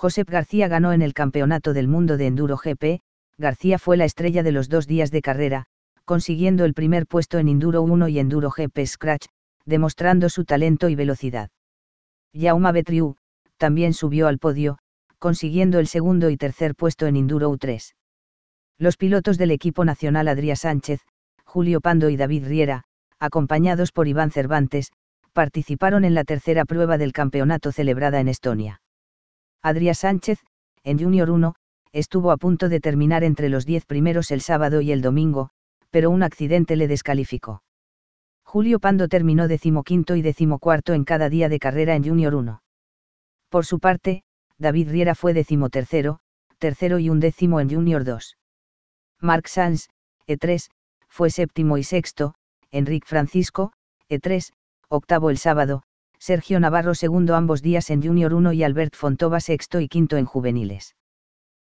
Josep García ganó en el Campeonato del Mundo de EnduroGP. García fue la estrella de los 2 días de carrera, consiguiendo el primer puesto en Enduro1 y EnduroGP Scratch, demostrando su talento y velocidad. Jaume Betriu también subió al podio, consiguiendo el segundo y tercer puesto en Enduro3. Los pilotos del equipo nacional Adrià Sánchez, Julio Pando y David Riera, acompañados por Iván Cervantes, participaron en la tercera prueba del campeonato celebrada en Estonia. Adrià Sánchez, en Junior1, estuvo a punto de terminar entre los 10 primeros el sábado y el domingo, pero un accidente le descalificó. Julio Pando terminó 15º y 14º en cada día de carrera en Junior1. Por su parte, David Riera fue 13º, 3º y 11º en Junior2. Marc Sans, E3, fue 7º y 6º, Enric Francisco, E3, 8º el sábado, Sergio Navarro 2º ambos días en Junior1 y Albert Fontova 6º y 5º en juveniles.